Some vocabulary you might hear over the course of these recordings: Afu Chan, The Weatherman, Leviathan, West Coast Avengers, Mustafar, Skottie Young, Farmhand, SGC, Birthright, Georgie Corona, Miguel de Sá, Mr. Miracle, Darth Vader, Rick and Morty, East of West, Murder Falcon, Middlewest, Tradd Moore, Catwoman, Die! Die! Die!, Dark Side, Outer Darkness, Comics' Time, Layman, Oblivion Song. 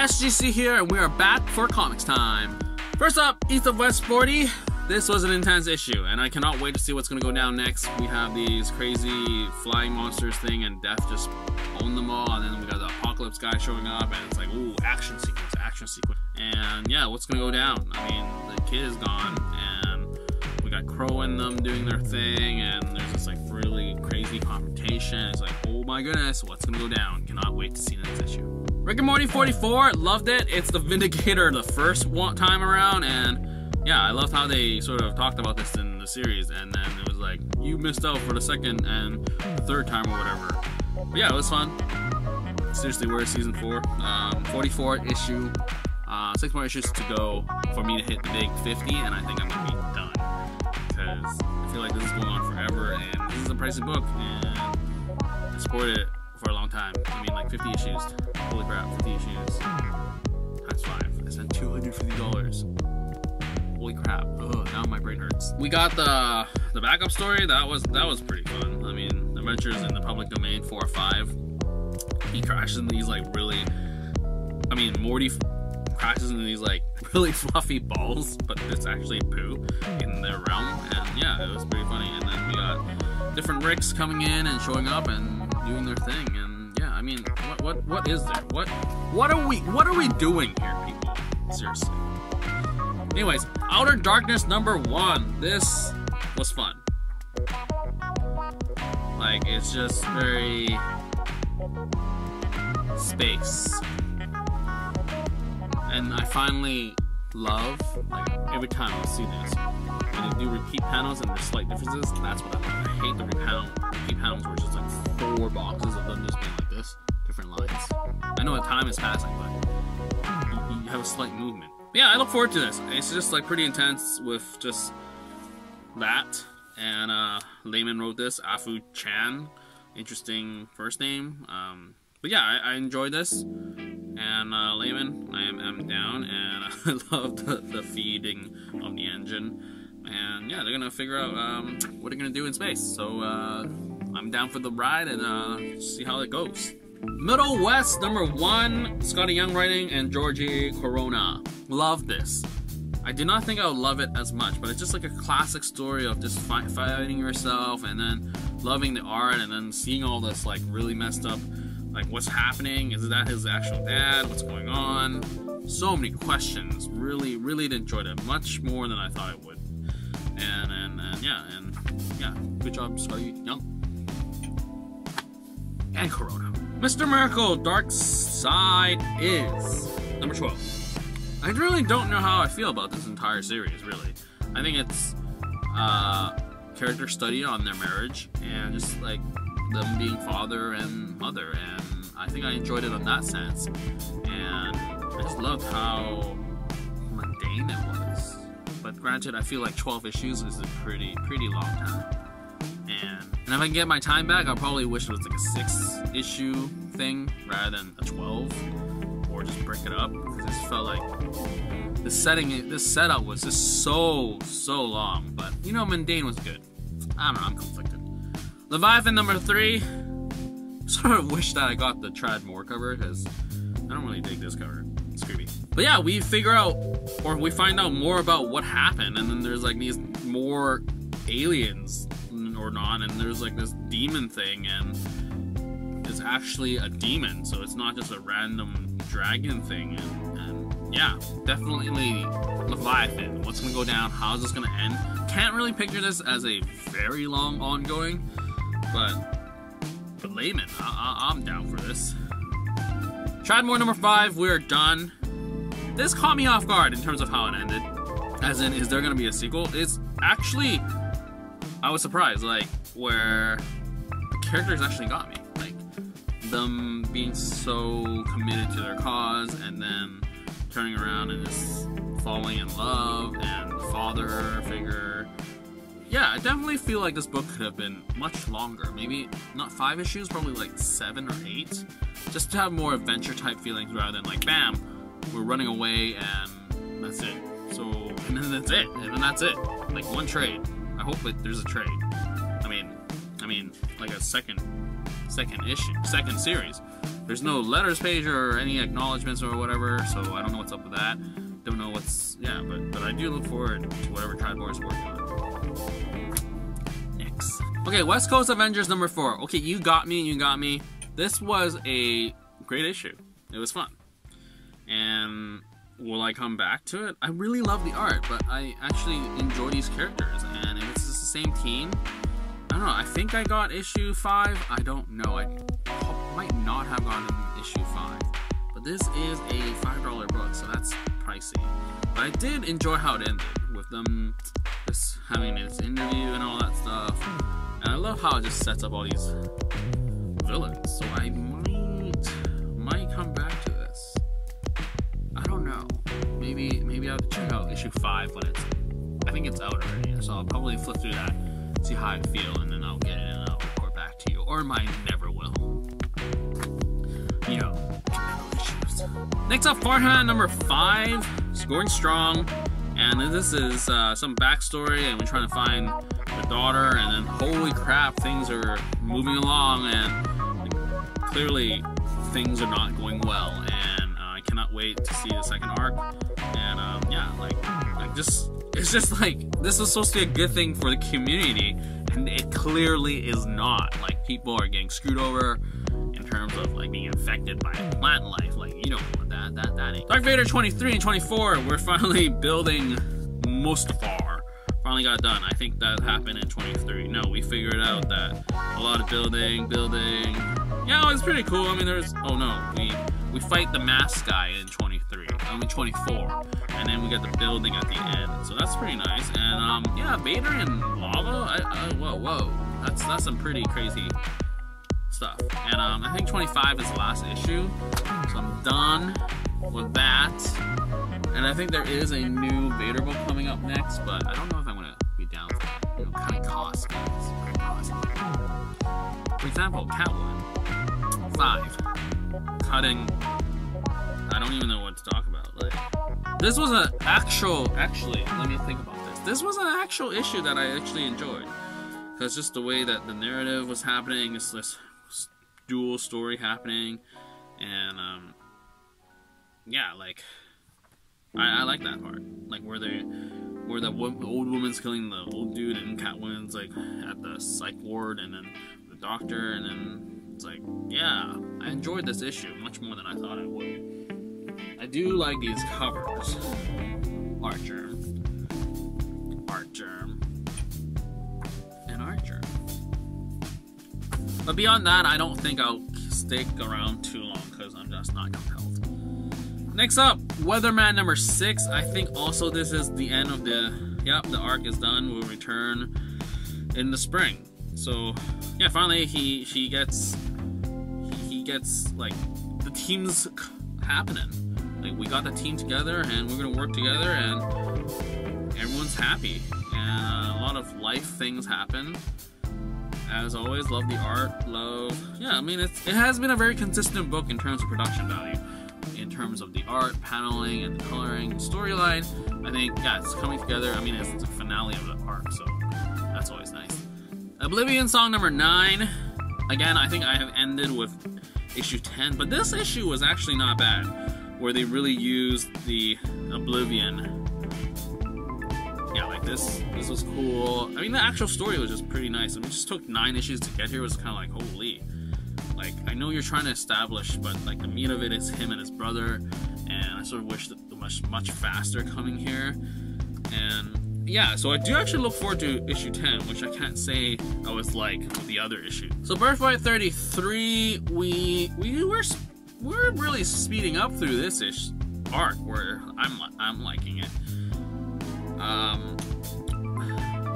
SGC here, and we are back for comics time. First up, East of West 40. This was an intense issue, and I cannot wait to see what's going to go down next. We have these crazy flying monsters thing, and Death just owned them all, and then we got the Apocalypse guy showing up, and it's like, ooh, action sequence. And yeah, what's going to go down? I mean, the kid is gone, and we got Crow in them doing their thing, and there's this like really crazy confrontation. It's like, oh my goodness, what's going to go down? Cannot wait to see the next issue. Rick and Morty 44, loved it. It's the Vindicator the first time around, and yeah, I loved how they sort of talked about this in the series, and then it was like, you missed out for the second and third time or whatever. But yeah, it was fun. Seriously, we're at season 4. 44 issue. 6 more issues to go for me to hit the big 50, and I think I'm going to be done. Because I feel like this is going on forever, and this is a pricey book, and I supported it for a long time. I mean, like 50 issues. Holy crap, 50 issues. Times 5. I spent $250. Holy crap! Ugh, now my brain hurts. We got the backup story. That was pretty fun. I mean, Adventures in the Public Domain 4 or 5. He crashes into these like really, I mean, Morty crashes into these like really fluffy balls, but it's actually poo in their realm. And yeah, it was pretty funny. And then we got different Ricks coming in and showing up and doing their thing. And yeah, I mean, what is there? What are we doing here, people? Seriously. Anyways, Outer Darkness #1. This was fun. Like, it's just very space. And I finally love, like, every time I see this, when they do repeat panels and there's slight differences, that's what I love. I hate the repeat panels where it's just like 4 boxes of them just being like this, different lines. I know a time is passing, but you have a slight movement. Yeah, I look forward to this. It's just like pretty intense with just that. And Layman wrote this, Afu Chan. Interesting first name. But yeah, I enjoyed this. And Layman, I am down. And I love the feeding of the engine. And yeah, they're gonna figure out what they're gonna do in space. So I'm down for the ride and see how it goes. Middlewest #1, Skottie Young writing and Georgie Corona. Love this. I did not think I would love it as much, but it's just like a classic story of just fighting yourself and then loving the art and then seeing all this like really messed up, like what's happening? Is that his actual dad? What's going on? So many questions. Really, really enjoyed it. Much more than I thought it would. And yeah. Good job, Skottie Young. And Corona. Mr. Miracle, Dark Side is #12. I really don't know how I feel about this entire series, really. I think it's character study on their marriage and just like them being father and mother, and I think I enjoyed it in that sense. And I just loved how mundane it was. But granted, I feel like 12 issues is a pretty long time. And if I can get my time back, I'll probably wish it was like a 6-issue thing rather than a 12, or just break it up. Because this felt like this setup was just so long. But you know, mundane was good. I don't know, I'm conflicted. Leviathan #3. Sort of wish that I got the Tradd Moore cover because I don't really dig this cover. It's creepy. But yeah, we find out more about what happened, and then there's like these more aliens. Or not, and there's like this demon thing, and it's actually a demon, so it's not just a random dragon thing. And yeah, definitely Leviathan. What's gonna go down? How's this gonna end? Can't really picture this as a very long ongoing, but Layman, I'm down for this. Tradd Moore #5. We're done. This caught me off guard in terms of how it ended. As in, is there gonna be a sequel? It's actually. I was surprised, like, where the characters actually got me. Like, them being so committed to their cause, and then turning around and just falling in love, and father figure. Yeah, I definitely feel like this book could have been much longer. Maybe not 5 issues, probably like 7 or 8. Just to have more adventure-type feelings rather than like, bam, we're running away and that's it. So, and then that's it, and then that's it. Like, one trade. I hope that there's a trade. I mean, like a second series. There's no letters page or any acknowledgements or whatever, so I don't know what's up with that. Don't know what's... yeah, but I do look forward to whatever Tradd Moore is working on. Next. Okay, West Coast Avengers number 4. Okay, you got me, you got me. This was a great issue. It was fun. And will I come back to it? I really love the art, but I actually enjoy these characters. And if it's just the same team, I don't know. I think I got issue 5. I don't know. I might not have gotten issue 5. But this is a $5 book, so that's pricey. But I did enjoy how it ended, with them just having this interview and all that stuff. And I love how it just sets up all these villains. So I might come back to this. I don't know. Maybe I'll check out issue 5 when it's... I think it's out already, so I'll probably flip through that, see how I feel, and then I'll get it and I'll report back to you. Or mine never will. You know, issues. Next up, Farmhand number 5. Scoring strong. And this is some backstory, and we're trying to find the daughter, and then holy crap, things are moving along, and clearly things are not going well, and I cannot wait to see the second arc. And yeah, like just, it's just like, this was supposed to be a good thing for the community, and it clearly is not. Like, people are getting screwed over in terms of like being affected by plant life. Like, you don't want that. That ain't. Darth Vader 23 and 24. We're finally building Mustafar. Finally got done. I think that happened in 23. No, we figured out that a lot of building. Yeah, it was pretty cool. I mean, there's... oh no, we fight the mask guy in 23. Only 24, and then we got the building at the end. So that's pretty nice. And yeah, Vader and lava. Whoa. That's some pretty crazy stuff. And I think 25 is the last issue, so I'm done with that. And I think there is a new Vader book coming up next, but I don't know if I'm gonna be down for that. You know, kind of cost, guys. Pretty cost. For example, Catwoman 5. Cutting. I don't even know what to talk about. Like, this was an actual... actually, let me think about this. This was an actual issue that I actually enjoyed, because just the way that the narrative was happening, it's this dual story happening, and yeah, like I like that part, like where the old woman's killing the old dude, and Catwoman's like at the psych ward, and then the doctor, and then it's like, yeah, I enjoyed this issue much more than I thought I would. I do like these covers. Archer. But beyond that, I don't think I'll stick around too long, because I'm just not compelled. Next up, Weatherman number 6. I think also this is the end of the... yep, the arc is done. We'll return in the spring. So yeah, finally he gets like the team's happening. Like, we got the team together, and we're gonna work together, and everyone's happy. And a lot of life things happen. As always, love the art, love... yeah, I mean, it has been a very consistent book in terms of production value. In terms of the art, paneling, and the coloring, storyline, I think, yeah, it's coming together. I mean, it's the finale of the arc, so that's always nice. Oblivion Song number 9. Again, I think I have ended with issue 10, but this issue was actually not bad, where they really used the Oblivion... yeah, like this was cool. I mean, the actual story was just pretty nice. I mean, it just took 9 issues to get here. It was kind of like, holy. Like, I know you're trying to establish, but like the meat of it is him and his brother, and I sort of wish that it was much faster coming here. And yeah, so I do actually look forward to issue 10, which I can't say I was like with the other issue. So Birthright 33, we're really speeding up through this arc, where I'm liking it.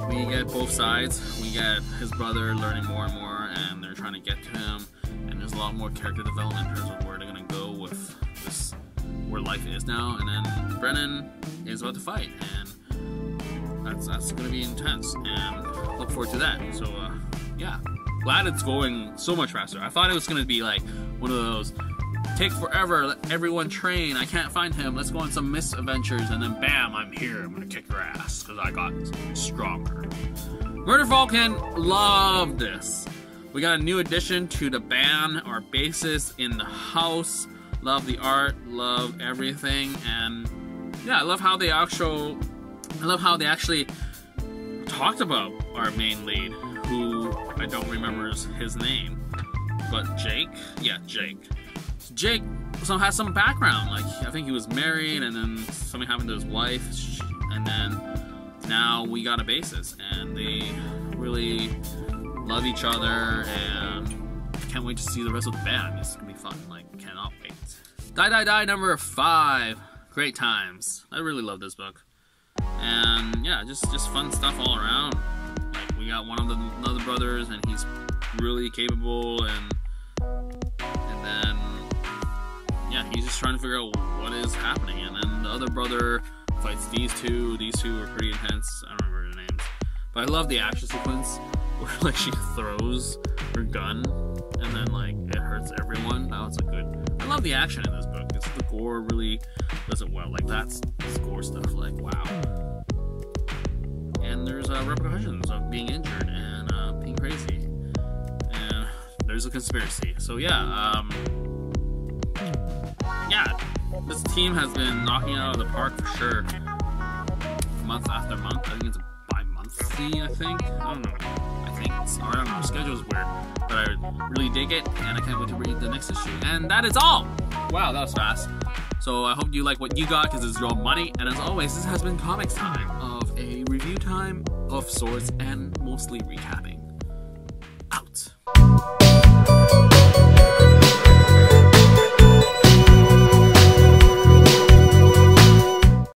We get both sides. We get his brother learning more and more, and they're trying to get to him, and there's a lot more character development in terms of where they're gonna go with this, where life is now. And then Brennan is about to fight, and that's gonna be intense, and look forward to that. So yeah, glad it's going so much faster. I thought it was gonna be like one of those, take forever, let everyone train, I can't find him, let's go on some misadventures, and then bam, I'm here, I'm gonna kick your ass, because I got stronger. Murder Falcon, love this. We got a new addition to the band, our bassist in the house. Love the art, love everything, and yeah, I love how they actually talked about our main lead, who I don't remember his name, but Jake, yeah, Jake. Jake so has some background, like I think he was married and then something happened to his wife, and then now we got a bassist, and they really love each other, and can't wait to see the rest of the band. It's gonna be fun, like cannot wait. Die Die Die number 5, great times. I really love this book, and yeah, just fun stuff all around. Like we got one of the another brothers, and he's really capable, and then yeah, he's just trying to figure out what is happening, and then the other brother fights these two. These two are pretty intense. I don't remember their names, but I love the action sequence where like she throws her gun and then like it hurts everyone. That was a good. I love the action in this book. It's the gore really does it well. Like that's this gore stuff. Like wow. And there's repercussions of being injured and being crazy. And there's a conspiracy. So yeah, this team has been knocking it out of the park for sure. Month after month. I think it's bi-monthly. I don't know, schedule's weird, but I really dig it, and I can't wait to read the next issue. And that is all! Wow, that was fast. So I hope you like what you got, because it's your money, and as always, this has been Comics Time, of a review time of sorts, and mostly recapping. Out.